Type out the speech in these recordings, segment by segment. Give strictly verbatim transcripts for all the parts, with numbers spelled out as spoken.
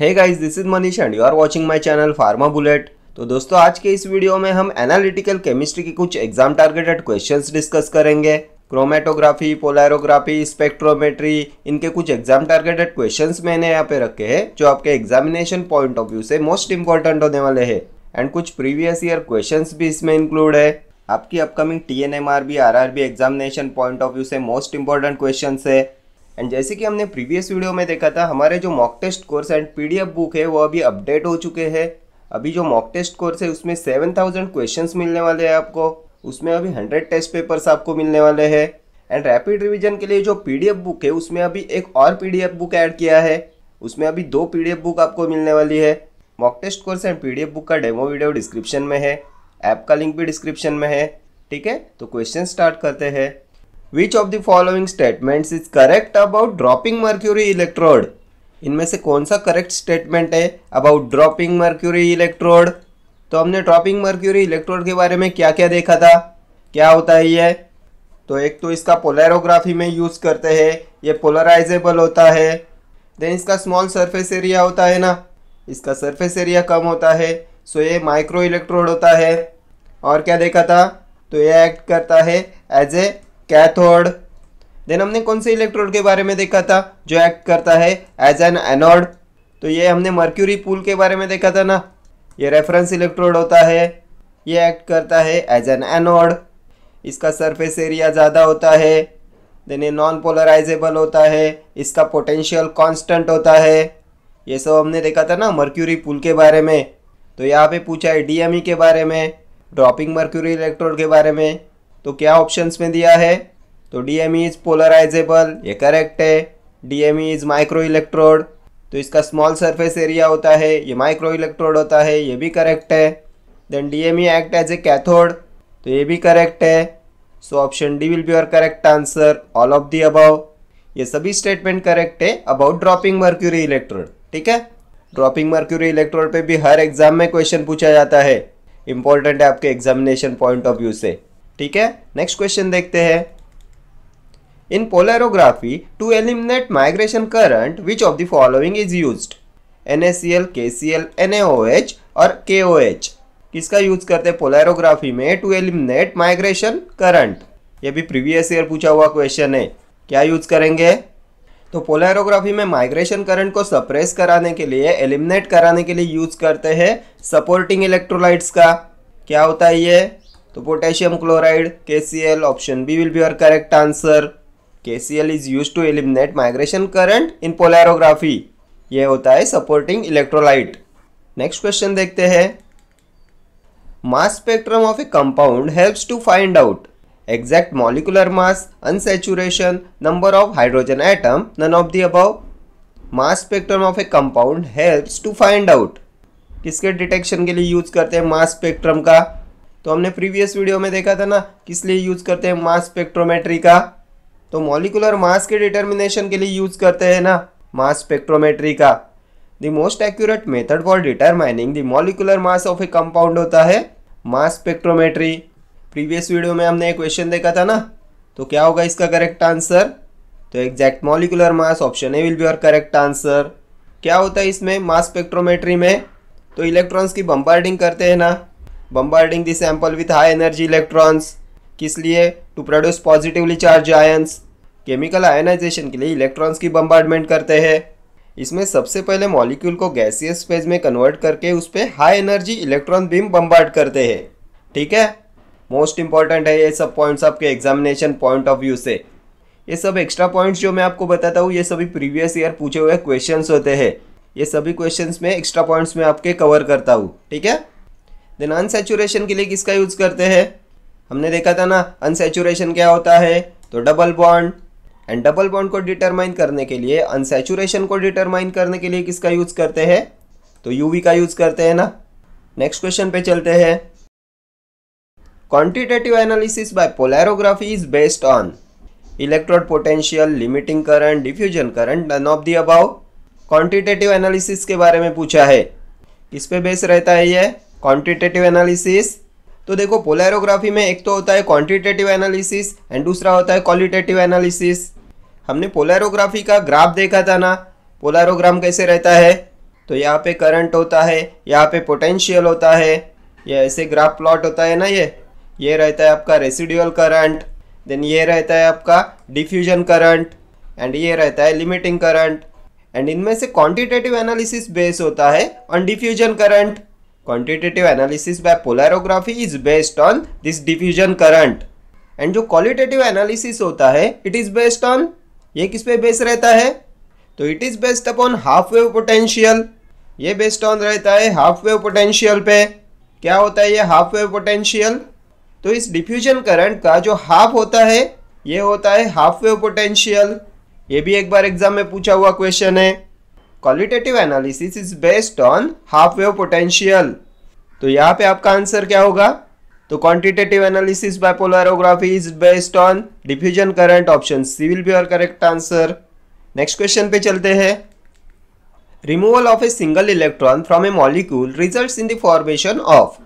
Hey guys, this is Manish and you are watching my channel pharma bullet. तो दोस्तों, आज के इस वीडियो में हम एनालिटिकल केमिस्ट्री के कुछ एग्जाम टारगेटेड क्वेश्चंस डिस्कस करेंगे। क्रोमेटोग्राफी, पोलैरोग्राफी, स्पेक्ट्रोमेट्री, इनके कुछ एग्जाम टारगेटेड क्वेश्चंस मैंने यहाँ पे रखे हैं जो आपके एग्जामिनेशन पॉइंट ऑफ व्यू से मोस्ट इंपॉर्टेंट होने वाले हैं। एंड कुछ प्रीवियस ईयर क्वेश्चंस भी इसमें इंक्लूड है। आपकी upcoming T N M R B, R R B examination point of view से मोस्ट इंपॉर्टेंट क्वेश्चंस है। एंड जैसे कि हमने प्रीवियस वीडियो में देखा था, हमारे जो mock test course and PDF book है वो अभी अपडेट हो चुके हैं। अभी जो मॉक टेस्ट कोर्स है उसमें सेवन थाउजेंड क्वेश्चन मिलने वाले हैं आपको। उसमें अभी हंड्रेड टेस्ट पेपर्स आपको मिलने वाले हैं। एंड रैपिड रिवीजन के लिए जो पीडीएफ बुक है उसमें अभी एक और पीडीएफ बुक ऐड किया है। उसमें अभी दो पीडीएफ बुक आपको मिलने वाली है। Mock test course and PDF book का डेमो वीडियो डिस्क्रिप्शन में है, ऐप का लिंक भी डिस्क्रिप्शन में है। ठीक है, तो क्वेश्चन स्टार्ट करते हैं। Which of the following statements is correct about dropping mercury electrode? इनमें से कौन सा करेक्ट स्टेटमेंट है अबाउट ड्रॉपिंग मर्क्यूरी इलेक्ट्रोड? तो हमने ड्रॉपिंग मर्क्यूरी इलेक्ट्रोड के बारे में क्या क्या देखा था, क्या होता है ये? तो एक तो इसका पोलैरोग्राफी में यूज़ करते हैं, ये पोलराइजेबल होता है। देन इसका स्मॉल सरफेस एरिया होता है ना, इसका सरफेस एरिया कम होता है, सो ये माइक्रो इलेक्ट्रोड होता है। और क्या देखा था, तो ये एक्ट करता है एज ए कैथोड। देन हमने कौन से इलेक्ट्रोड के बारे में देखा था जो एक्ट करता है एज एन एनोड? तो ये हमने मर्क्यूरी पूल के बारे में देखा था ना, ये रेफरेंस इलेक्ट्रोड होता है, ये एक्ट करता है एज एन एनोड। इसका सरफेस एरिया ज़्यादा होता है। देन ये नॉन पोलराइजेबल होता है, इसका पोटेंशियल कांस्टेंट होता है। ये सब हमने देखा था ना मर्क्यूरी पूल के बारे में। तो यहाँ पे पूछा है डी एम ई के बारे में, ड्रॉपिंग मर्क्यूरी इलेक्ट्रोड के बारे में। तो क्या ऑप्शंस में दिया है? तो D M E is polarisable, ये करेक्ट है। D M E is micro electrode, तो इसका स्मॉल सरफेस एरिया होता है, ये माइक्रो इलेक्ट्रोड होता है, ये भी करेक्ट है। Then D M E act as a cathode, तो ये भी करेक्ट है। So option D will be your correct answer, all of the above. ये सभी स्टेटमेंट करेक्ट है अबाउट ड्रॉपिंग मर्क्यूरी इलेक्ट्रोड। ठीक है, ड्रॉपिंग मर्क्यूरी इलेक्ट्रोड पे भी हर एग्जाम में क्वेश्चन पूछा जाता है, इंपॉर्टेंट है आपके एग्जामिनेशन पॉइंट ऑफ व्यू से। ठीक है, नेक्स्ट क्वेश्चन देखते हैं। In polarography to eliminate migration current which of the following is used? N A C L, K C L, N A O H और के ओ एच। किसका use करते हैं polarography में टू एलिमिनेट माइग्रेशन करंट? ये भी previous year पूछा हुआ question है, क्या यूज करेंगे? तो पोलैरोग्राफी में माइग्रेशन करंट को सप्रेस कराने के लिए, एलिमिनेट कराने के लिए यूज करते हैं सपोर्टिंग इलेक्ट्रोलाइट्स का। क्या होता है ये? तो potassium chloride, K C L. Option B will be your correct answer. K C L is use to eliminate migration current in polarography, ये होता है सपोर्टिंग इलेक्ट्रोलाइट। नेक्स्ट क्वेश्चन देखते हैं। Mass spectrum of a compound helps to find out exact molecular mass, unsaturation, number of hydrogen atom, none of the above. Mass spectrum of a compound helps to find out, किसके detection के लिए use करते हैं mass spectrum का? तो हमने previous video में देखा था ना किस लिए यूज करते हैं मास स्पेक्ट्रोमेट्री का। तो मॉलिकुलर मास के डिटर्मिनेशन के लिए यूज करते हैं ना मास स्पेक्ट्रोमेट्री का। The most accurate method for determining the molecular mass of a compound होता है मास स्पेक्ट्रोमेट्री। प्रीवियस वीडियो में हमने एक क्वेश्चन देखा था ना, तो क्या होगा इसका करेक्ट आंसर? तो exact molecular mass, option A will be your correct answer. क्या होता है इसमें मास स्पेक्ट्रोमेट्री में? तो इलेक्ट्रॉन्स की बम्बार्डिंग करते हैं ना, bombarding the sample with high energy electrons. किस लिए? To produce positively charge ions, chemical ionisation के लिए इलेक्ट्रॉन्स की बम्बार्डमेंट करते हैं। इसमें सबसे पहले मॉलिक्यूल को गैसियस फेज में कन्वर्ट करके उस पर high energy electron beam bombard करते हैं। ठीक है, मोस्ट इंपॉर्टेंट है ये सब पॉइंट्स आपके एग्जामिनेशन पॉइंट ऑफ व्यू से। ये सब एक्स्ट्रा पॉइंट्स जो मैं आपको बताता हूँ ये सभी प्रीवियस ईयर पूछे हुए क्वेश्चंस होते हैं। ये सभी क्वेश्चंस में एक्स्ट्रा पॉइंट्स में आपके कवर करता हूँ। ठीक है, देन अनसैचुरेशन के लिए किसका यूज करते हैं? हमने देखा था ना अनसैचुरेशन क्या होता है, तो double bond. And double bond को डिटरमाइन करने के लिए, अनसैचुरेशन को डिटरमाइन करने के लिए किसका यूज करते हैं? तो यूवी का यूज करते हैं ना। नेक्स्ट क्वेश्चन पे चलते हैं। Quantitative analysis by polarography is based on electrode potential, limiting current, diffusion current, none of the above. Quantitative analysis के बारे में पूछा है, किस पे बेस रहता है ये क्वांटिटेटिव एनालिसिस? तो देखो पोलैरोग्राफी में एक तो होता है क्वांटिटेटिव एनालिसिस एंड दूसरा होता है क्वालिटेटिव एनालिसिस। हमने पोलैरोग्राफी का ग्राफ देखा था ना, पोलैरोग्राम कैसे रहता है, तो यहाँ पे करंट होता है, यहाँ पे पोटेंशियल होता है, ये ऐसे ग्राफ प्लॉट होता है ना, ये ये रहता है आपका रेसिडुअल करंट, देन ये रहता है आपका डिफ्यूजन करंट, एंड ये रहता है लिमिटिंग करंट। एंड इनमें से क्वांटिटेटिव एनालिसिस बेस होता है on diffusion current. Quantitative analysis by polarography is based on this diffusion current. And जो क्वालिटेटिव एनालिसिस होता है इट इज बेस्ड ऑन, ये किस पे बेस रहता है, तो it is based upon half wave potential. ये बेस्ड ऑन रहता है हाफ वेव पोटेंशियल पे। क्या होता है ये हाफ वेव पोटेंशियल, तो इस डिफ्यूजन करंट का जो हाफ होता है ये होता है हाफ वेव पोटेंशियल। ये भी एक बार एग्जाम में पूछा हुआ क्वेश्चन है। Qualitative analysis is based on half wave potential. तो यहाँ पे आपका आंसर क्या होगा, तो quantitative analysis by polarography is based on diffusion current, option C will be your correct answer. Next question पे चलते हैं। Removal of a single electron from a molecule results in the formation of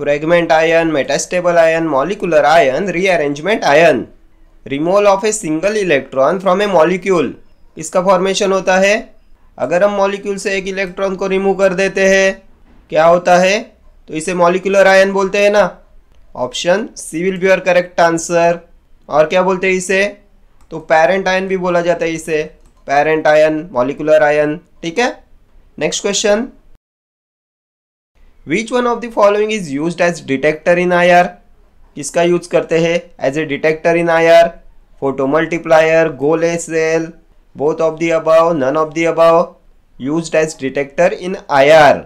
fragment ion, metastable ion, molecular ion, rearrangement ion. Removal of a single electron from a molecule, इसका formation होता है अगर हम molecule से एक electron को remove कर देते हैं, क्या होता है, तो इसे मॉलिकुलर आयन बोलते हैं ना, option C will be your correct answer. और क्या बोलते हैं इसे, तो पैरेंट आयन भी बोला जाता है इसे, पैरेंट आयन, मॉलिकुलर आयन, ठीक है। Next question, which one of the following is used as detector in I R, किसका यूज करते हैं as a detector in I R, photo multiplier, गोले cell, both of the above, none of the above, used as detector in I R.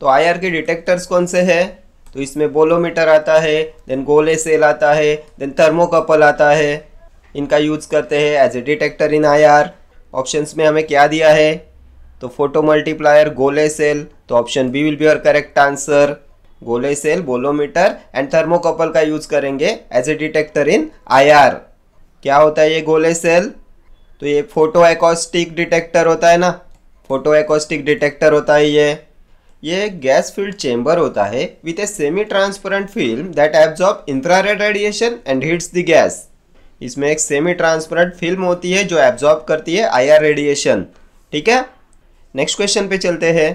तो I are के detectors कौन से हैं, तो इसमें बोलोमीटर आता है, देन गोले सेल आता है, देन थर्मोकपल आता है, इनका यूज करते हैं as a detector in I R. Options में हमें क्या दिया है, तो फोटो मल्टीप्लायर, गोले सेल, तो option B will be your correct answer. गोले सेल, बोलोमीटर एंड थर्मोकपल का यूज करेंगे as a detector in I R. क्या होता है ये गोले सेल, तो ये फोटो एकॉस्टिक डिटेक्टर होता है ना, फोटो एकॉस्टिक डिटेक्टर होता है ये। ये गैस फील्ड चेंबर होता है with a semi transparent film that absorb infrared radiation and hits the gas. इसमें एक सेमी ट्रांसपेरेंट फिल्म होती है जो एब्जॉर्ब करती है आई आर रेडिएशन, ठीक है। नेक्स्ट क्वेश्चन पे चलते हैं।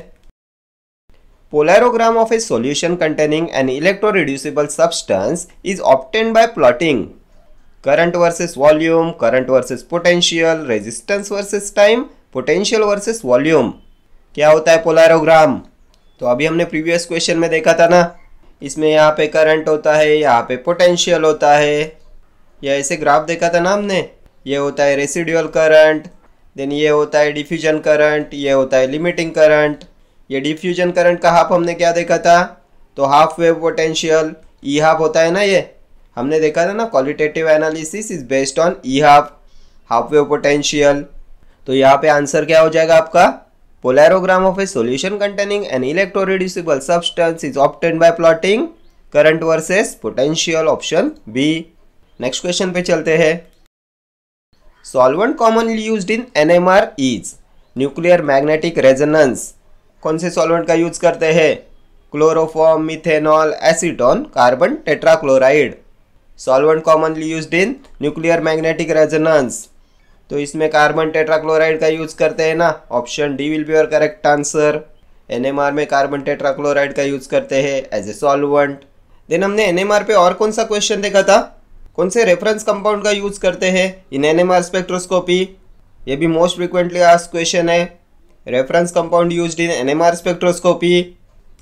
Polarogram of a solution containing an electro-reducible substance is obtained by plotting current versus volume, current versus potential, resistance versus time, potential versus volume. क्या होता है पोलैरोग्राम, तो अभी हमने प्रीवियस क्वेश्चन में देखा था ना, इसमें यहाँ पे करंट होता है, यहाँ पे पोटेंशियल होता है, यह ऐसे ग्राफ देखा था ना हमने। ये होता है रेसिडुअल करंट, देन ये होता है डिफ्यूजन करंट, ये होता है लिमिटिंग करंट। ये डिफ्यूजन करंट का हाफ हमने क्या देखा था, तो half wave potential, E half होता है ना, ये हमने देखा था ना, qualitative analysis is based on E half, half wave potential. तो यहाँ पे आंसर क्या हो जाएगा आपका, polarogram of a solution containing an electro reducible substance is obtained by plotting current versus potential, option B. Next question पे चलते हैं। Solvent commonly used in NMR is nuclear magnetic resonance. कौन से सॉल्वेंट का यूज करते हैं, chloroform, methanol, acetone, carbon tetrachloride. Solvent commonly used in nuclear magnetic resonance, तो इसमें कार्बन टेट्राक्लोराइड का यूज करते हैं ना, option D will be your correct answer. NMR में कार्बन टेट्राक्लोराइड का यूज करते हैं एज ए सॉल्वेंट। देन हमने एनएमआर पे और कौन सा क्वेश्चन देखा था, कौन से रेफरेंस कंपाउंड का यूज करते हैं इन एनएमआर स्पेक्ट्रोस्कोपी। ये भी मोस्ट फ्रिक्वेंटली आस्क्ड क्वेश्चन है, reference compound used in NMR spectroscopy.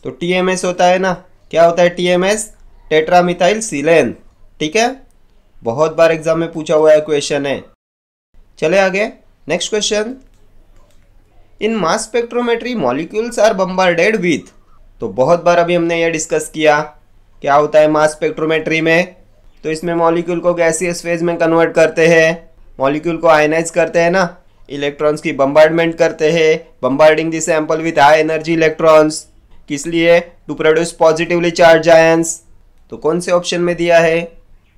तो टीएमएस होता है ना, क्या होता है टीएमएस, टेट्रामिथाइल सीलेन, ठीक है, बहुत बार एग्जाम में पूछा हुआ है क्वेश्चन है। चले आगे। Next question, in mass spectrometry molecules are bombarded with. तो बहुत बार अभी हमने ये डिस्कस किया क्या होता है मास स्पेक्ट्रोमेट्री में, तो इसमें मॉलिक्यूल को गैसियस फेज में कन्वर्ट करते हैं, मॉलिक्यूल को आयनाइज करते हैं ना, इलेक्ट्रॉन्स की बम्बार्डमेंट करते हैं, bombarding the sample with high energy electrons, किस लिए, to produce positively charge ions. तो कौन से ऑप्शन में दिया है,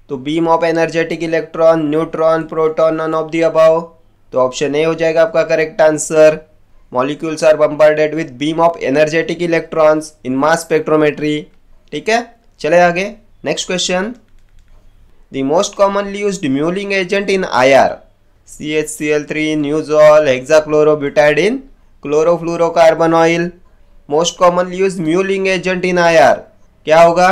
तो beam of energetic electron, neutron, proton, none of the above. तो ऑप्शन ए हो जाएगा आपका correct answer. Molecules are bombarded with beam of energetic electrons in mass spectrometry, ठीक है। चले आगे। Next question, the most commonly used mulling agent in I are, C H C L three, Nujol, hexachlorobutadiene, chlorofluorocarbon oil, most commonly use mulling agent in I R, क्या होगा?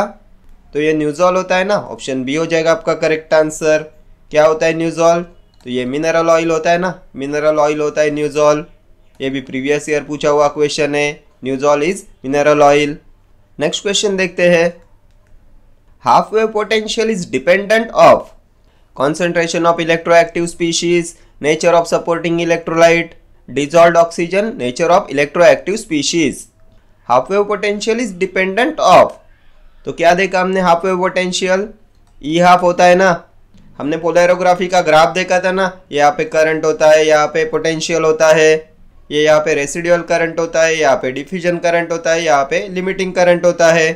तो ये न्यूज़ॉल होता है ना, ऑप्शन बी हो जाएगा आपका करेक्ट आंसर। क्या होता है न्यूज़ॉल? तो ये मिनरल ऑयल होता है ना, मिनरल ऑयल होता है न्यूज़ॉल, ये भी प्रीवियस ईयर पूछा हुआ क्वेश्चन है, Nujol is mineral oil. Next question देखते हैं, half wave potential is dependent of concentration of electroactive species, nature of supporting electrolyte, dissolved oxygen, nature of electroactive species. Half wave potential is dependent of, तो क्या देखा हमने half wave potential, E half होता है ना, हमने polarography का graph देखा था ना, यहाँ पे करंट होता है, यहाँ पे पोटेंशियल होता है, ये यहाँ पे रेसिडुअल करंट होता है, यहाँ पे डिफ्यूजन करंट होता है, यहाँ पे लिमिटिंग करंट होता है,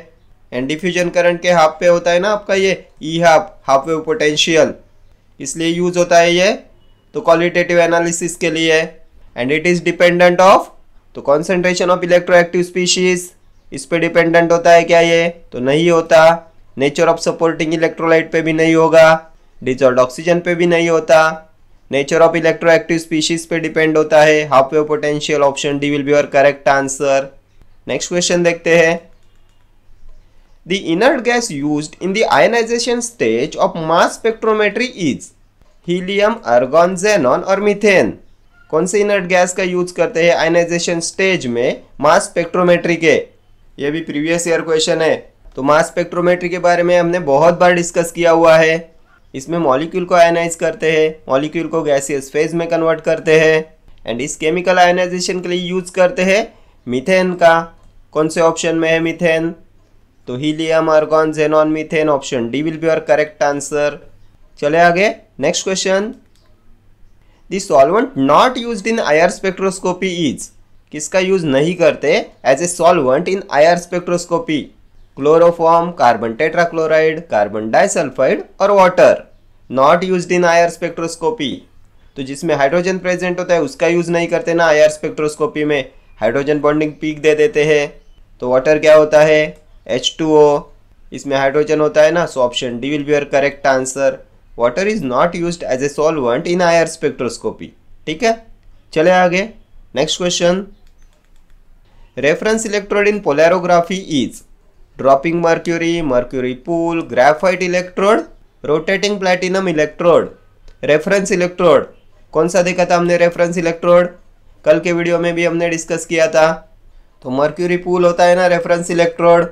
एंड डिफ्यूजन करंट के हाफ पे होता है ना आपका ये E half, half wave potential, इसलिए यूज होता है ये तो क्वालिटेटिव एनालिसिस के लिए। And it is dependent of, तो कॉन्सेंट्रेशन ऑफ इलेक्ट्रोएक्टिव स्पीशीज, इस पे डिपेंडेंट होता है क्या ये? तो नहीं होता। नेचर ऑफ सपोर्टिंग इलेक्ट्रोलाइट पे भी नहीं होगा, डिजॉल्व्ड ऑक्सीजन पे भी नहीं होता, नेचर ऑफ इलेक्ट्रोएक्टिव स्पीशीज पे डिपेंड होता है half wave potential. Option D will be your correct answer. Next question देखते हैं, the inert gas used in the ionization stage of mass spectrometry is helium, argon, xenon और methane. कौन से inert gas का use करते हैं ionization stage में mass spectrometry के? ये भी प्रीवियस ईयर क्वेश्चन है। तो मास स्पेक्ट्रोमेट्री के बारे में हमने बहुत बार डिस्कस किया हुआ है, इसमें मॉलिक्यूल को आयनाइज करते हैं, मॉलिक्यूल को गैसियस फेज में कन्वर्ट करते हैं, एंड इस केमिकल आयनाइजेशन के लिए यूज करते हैं मीथेन का। कौन से ऑप्शन में है मीथेन? तो helium, argon, xenon, methane, option D will be your correct answer. चले आगे, next question, the solvent not used in IR spectroscopy is, किसका यूज नहीं करते as a solvent in IR spectroscopy? Chloroform, carbon tetrachloride, carbon disulphide और water. Not used in IR spectroscopy, तो जिसमें hydrogen present होता है उसका यूज नहीं करते ना आईआर स्पेक्ट्रोस्कोपी में, हाइड्रोजन बॉन्डिंग पीक दे देते हैं। तो वाटर क्या होता है? एच टू ओ, इसमें हाइड्रोजन होता है ना, so option D will be your correct answer. Water is not used as a solvent in IR spectroscopy. ठीक है, चले आगे, next question, reference electrode in polarography is dropping mercury, mercury pool, graphite electrode, rotating platinum electrode. Reference electrode कौन सा देखा था हमने? Reference electrode कल के वीडियो में भी हमने डिस्कस किया था। तो मर्क्यूरी पूल होता है ना रेफरेंस इलेक्ट्रोड,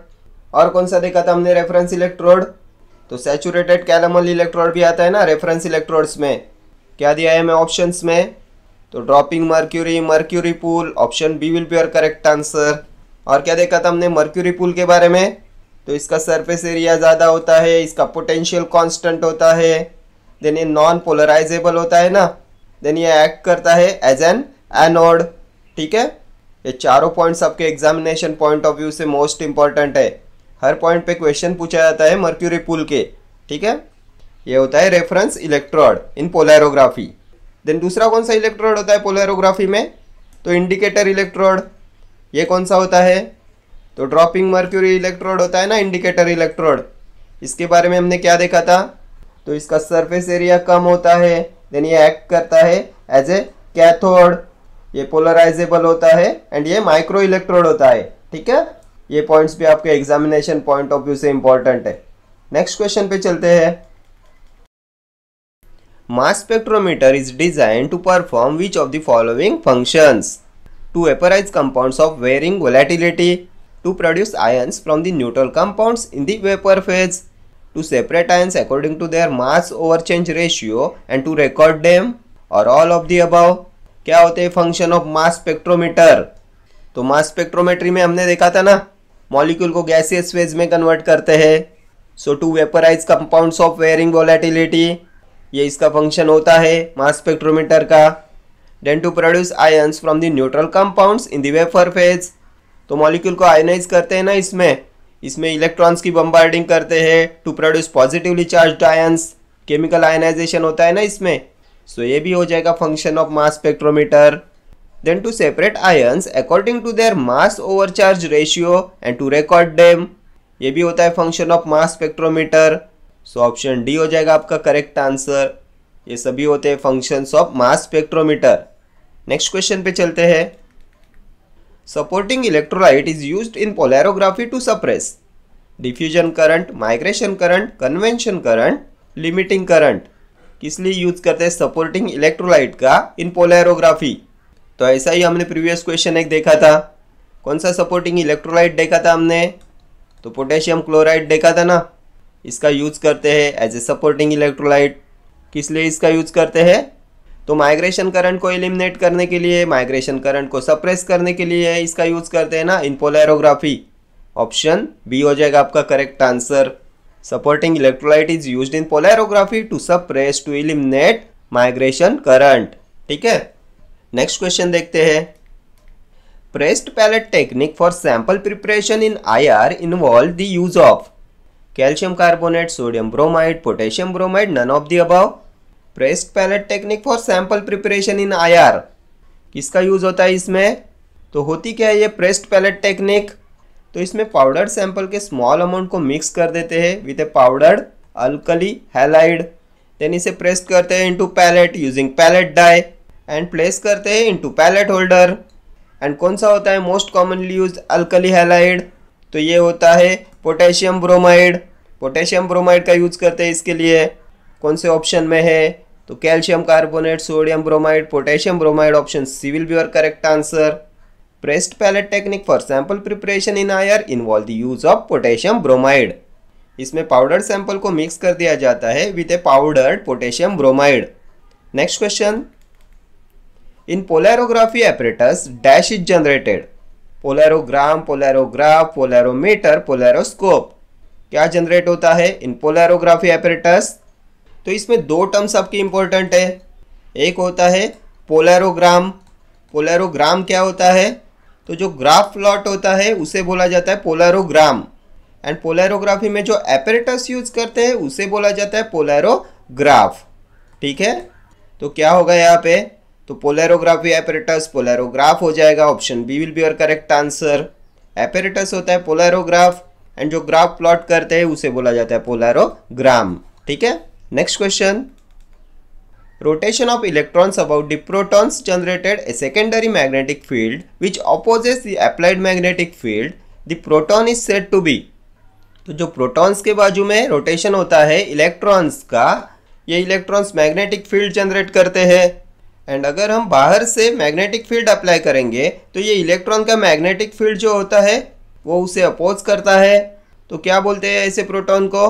और कौन सा देखा था हमने रेफरेंस इलेक्ट्रोड? तो सैचुरेटेड कैलमल इलेक्ट्रोड भी आता है ना रेफरेंस इलेक्ट्रोड्स में। क्या दिया है हमें ऑप्शंस में? तो dropping mercury, mercury pool, option B will be your correct answer. और क्या देखा था हमने मर्क्यूरी पूल के बारे में? तो इसका सरफेस एरिया ज़्यादा होता है, इसका पोटेंशियल कांस्टेंट होता है, देन ये नॉन पोलराइजेबल होता है ना, देन ये एक्ट करता है एज एन एनोड। ठीक है, ये चारों पॉइंट्स आपके एग्जामिनेशन पॉइंट ऑफ व्यू से मोस्ट इंपॉर्टेंट है, हर पॉइंट पे क्वेश्चन पूछा जाता है मर्क्यूरी पूल के। ठीक है, ये होता है reference electrode in polarography. Then दूसरा कौन सा इलेक्ट्रोड होता है पोलैरोग्राफी में? तो इंडिकेटर इलेक्ट्रोड। ये कौन सा होता है? तो ड्रॉपिंग मर्क्यूरी इलेक्ट्रोड होता है ना इंडिकेटर इलेक्ट्रोड। इसके बारे में हमने क्या देखा था? तो इसका सरफेस एरिया कम होता है, देन ये एक्ट करता है एज ए कैथोड, ये पोलराइजेबल होता है, एंड ये माइक्रो इलेक्ट्रोड होता है। ठीक है, ये पॉइंट्स भी आपके एग्जामिनेशन पॉइंट ऑफ व्यू से इंपॉर्टेंट है। नेक्स्ट क्वेश्चन पे चलते हैं, mass spectrometer is design to perform which of the following functions? To vaporise compounds of varying volatility, to produce ions from the neutral compounds in the vapour phase, to separate ions according to their mass over change ratio and to record them, और all of the above. क्या होते हैं function of mass spectrometer? तो mass spectrometry में हमने देखा था ना मॉलिक्यूल को गैसियस फेज में कन्वर्ट करते हैं। So to vaporise compounds of varying volatility, ये इसका फंक्शन होता है मास स्पेक्ट्रोमीटर का। Then to produce ions from the neutral compounds in the vapour phase, तो मॉलिक्यूल को आयनाइज करते हैं ना, इसमें इसमें इलेक्ट्रॉन्स की बम्बार्डिंग करते हैं to produce positively charged ions, chemical ionization होता है ना इसमें। सो so ये भी हो जाएगा function of mass spectrometer. Then to separate ions according to their mass over charge ratio and to record them, ये भी होता है function of mass spectrometer. So option D हो जाएगा आपका करेक्ट आंसर। ये सभी होते हैं functions of mass spectrometer. Next question पे चलते हैं, Supporting electrolyte is used in polarography to suppress diffusion current, migration current, convection current, limiting current. किस लिए यूज करते हैं सपोर्टिंग इलेक्ट्रोलाइट का इन पोलैरोग्राफी? तो ऐसा ही हमने प्रीवियस क्वेश्चन एक देखा था. कौन सा सपोर्टिंग इलेक्ट्रोलाइट देखा था हमने? तो पोटेशियम क्लोराइड देखा था ना. इसका यूज करते हैं एज ए सपोर्टिंग इलेक्ट्रोलाइट. किस लिए इसका यूज करते हैं? तो माइग्रेशन करंट को एलिमिनेट करने के लिए, माइग्रेशन करंट को सप्रेस करने के लिए इसका यूज करते हैं ना इन पोलैरोग्राफी. ऑप्शन बी हो जाएगा आपका correct answer. Supporting electrolyte is used in polarography to suppress to eliminate migration current. ठीक है. Next question देखते हैं. Pressed pellet technique for sample preparation in I R involve the use of calcium carbonate, sodium bromide, potassium bromide, none of the above. Pressed pellet technique for sample preparation in I R. किसका use होता है इसमें? तो होती क्या है ये pressed pellet technique? तो इसमें पाउडर सैंपल के स्मॉल अमाउंट को मिक्स कर देते हैं with a powdered alkali halide. Then इसे प्रेस करते हैं into pellet using pellet die and place करते हैं इनटू पैलेट होल्डर. एंड कौन सा होता है most commonly use alkali halide? तो ये होता है पोटेशियम ब्रोमाइड. पोटेशियम ब्रोमाइड का यूज करते हैं इसके लिए. कौन से ऑप्शन में है? तो calcium carbonate, sodium bromide, potassium bromide. Option C will be your correct answer. Pressed pellet technique for sample preparation in I R involve the use of potassium bromide. इसमें पाउडर सैंपल को mix कर दिया जाता है with a powdered potassium bromide. Next question. In polarography apparatus dash is generated. Polarogram, polarograph, polarometer, polaroscope. क्या generate होता है इन polarography apparatus? तो इसमें दो टर्म्स आपकी इंपॉर्टेंट है. एक होता है पोलैरोग्राम. पोलैरोग्राम क्या होता है? तो जो ग्राफ प्लॉट होता है उसे बोला जाता है पोलैरोग्राम. एंड पोलैरोग्राफी में जो एपरेटस यूज करते हैं उसे बोला जाता है पोलैरोग्राफ. ठीक है. तो क्या होगा यहाँ पे? तो पोलैरोग्राफी एपरेटस पोलैरोग्राफ हो जाएगा. Option B will be your correct answer. Apparatus होता है पोलैरोग्राफ एंड जो ग्राफ प्लॉट करते हैं उसे बोला जाता है पोलैरोग्राम. ठीक है. Next question. Rotation of electrons about the protons generated a secondary magnetic field which opposes the applied magnetic field. The proton is said to be. तो जो प्रोटॉन्स के बाजू में रोटेशन होता है इलेक्ट्रॉन्स का, ये इलेक्ट्रॉन्स मैग्नेटिक फील्ड जनरेट करते हैं. एंड अगर हम बाहर से मैग्नेटिक फील्ड अप्लाई करेंगे तो ये इलेक्ट्रॉन का मैग्नेटिक फील्ड जो होता है वो उसे अपोज करता है. तो क्या बोलते हैं ऐसे प्रोटॉन को?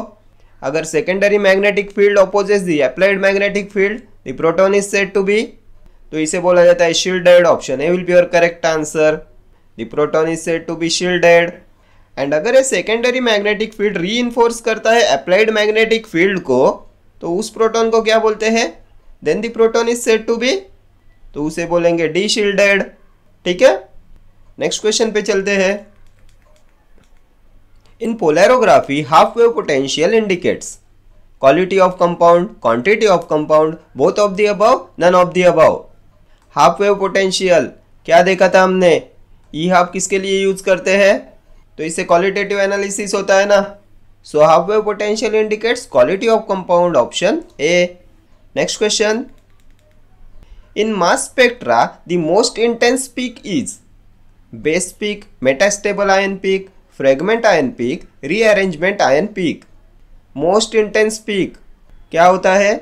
अगर secondary magnetic field opposes the applied magnetic field The proton is said to be. तो इसे बोला जाता है shielded. Option A will be your correct answer. The proton is said to be shielded. And अगर ये secondary magnetic field reinforce करता है applied magnetic field को, तो उस प्रोटॉन को क्या बोलते हैं? Then the proton is said to be. तो उसे बोलेंगे de-shielded. ठीक है. नेक्स्ट क्वेश्चन पे चलते हैं. In polarography half wave potential indicates quality of compound, quantity of compound, both of the above, none of the above. Half wave potential क्या देखा था हमने? ई हाफ किसके लिए यूज करते हैं? तो इससे क्वालिटेटिव एनालिसिस होता है ना. So half wave potential indicates quality of compound. Option A. Next question. In mass spectra the most intense peak is base peak, metastable ion peak, fragment ion peak, rearrangement ion peak. Most intense peak क्या होता है?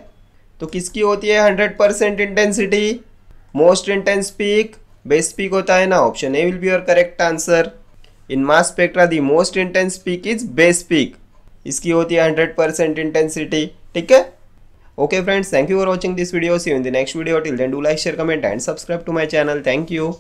तो किसकी होती है hundred percent intensity? Most intense peak base peak होता है ना. Option A will be your correct answer. In mass spectra the most intense peak is base peak. इसकी होती है हंड्रेड परसेंट इंटेंसिटी. ठीक है. Okay friends, thank you for watching this video. See you in the next video. Till then do like, share, comment and subscribe to my channel. Thank you.